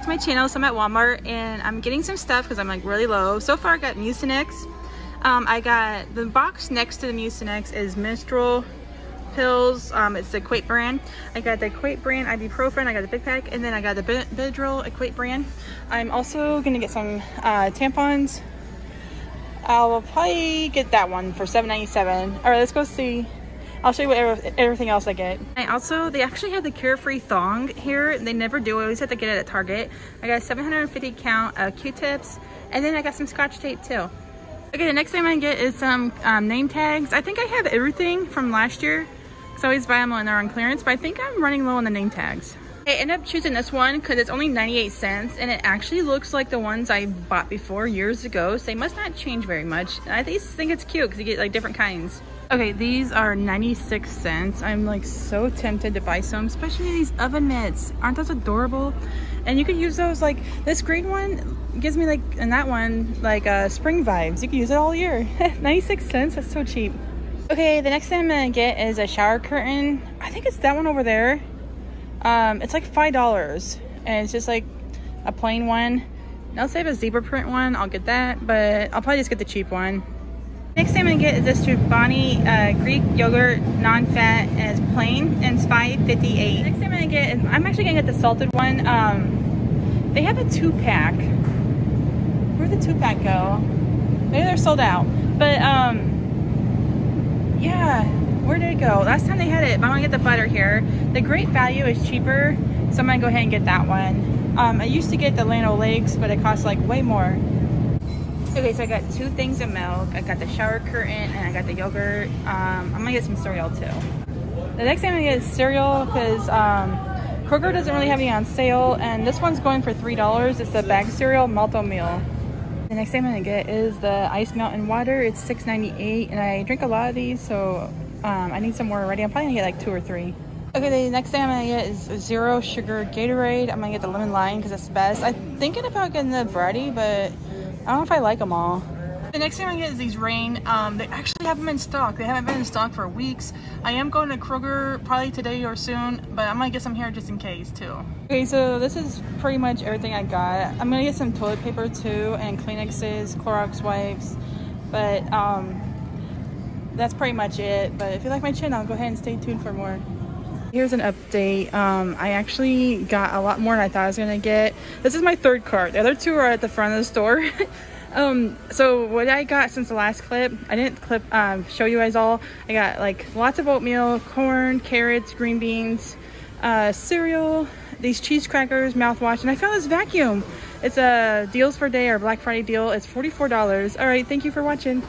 back to my channel. So I'm at Walmart and I'm getting some stuff because I'm like really low. So far I got Mucinex. I got the box next to the Mucinex is Menstrual Pills. It's the Equate brand. I got the Equate brand ibuprofen. I got the big pack, and then I got the Bedril Equate brand. I'm also gonna get some tampons. I'll probably get that one for $7.97. All right, let's go see. I'll show you what everything else I get. I also, they actually had the Carefree thong here. They never do. I always have to get it at Target. I got 750 count Q-tips, and then I got some Scotch tape too. Okay, the next thing I'm gonna get is some name tags. I think I have everything from last year, because I always buy them when they're on clearance, but I think I'm running low on the name tags. I ended up choosing this one because it's only 98 cents and it actually looks like the ones I bought before years ago, so they must not change very much. And I just think it's cute because you get like different kinds. Okay, these are 96 cents. I'm like so tempted to buy some, especially these oven mitts. Aren't those adorable? And you can use those like, this green one gives me like, and that one, like spring vibes. You can use it all year. 96 cents, that's so cheap. Okay, the next thing I'm gonna get is a shower curtain. I think it's that one over there. It's like $5 and it's just like a plain one. Now let's say I have a zebra print one, I'll get that, but I'll probably just get the cheap one. Next thing I'm gonna get is this Chobani Greek yogurt non-fat, and it's plain and it's $5.58. The next thing I'm gonna get is, I'm actually gonna get the salted one. They have a 2-pack. Where'd the 2-pack go? Maybe they're sold out, but yeah. Where did it go? Last time they had it, but I want to get the butter here. The Great Value is cheaper, so I'm going to go ahead and get that one. I used to get the Llano Lakes, but it costs like way more. Okay, so I got 2 things of milk. I got the shower curtain and I got the yogurt. I'm going to get some cereal too. The next thing I'm going to get is cereal because Kroger doesn't really have any on sale. And this one's going for $3. It's the bag cereal Malt-O-Meal. The next thing I'm going to get is the ice mountain water. It's $6.98 and I drink a lot of these, so I need some more already. I'm probably gonna get like 2 or 3. Okay, the next thing I'm gonna get is zero sugar Gatorade. I'm gonna get the lemon lime because it's the best. I'm thinking about getting the variety, but I don't know if I like them all. The next thing I'm gonna get is these rain. They actually have them in stock. They haven't been in stock for weeks. I am going to Kroger probably today or soon, but I'm gonna get some here just in case too. Okay, so this is pretty much everything I got. I'm gonna get some toilet paper too, and Kleenexes, Clorox wipes, but that's pretty much it. But if you like my channel, go ahead and stay tuned for more. Here's an update. I actually got a lot more than I thought I was gonna get. This is my 3rd cart. The other 2 are at the front of the store. So what I got since the last clip, I didn't clip show you guys all. I got like lots of oatmeal, corn, carrots, green beans, cereal, these cheese crackers, mouthwash, and I found this vacuum. It's a deals for day or Black Friday deal. It's $44. All right, thank you for watching.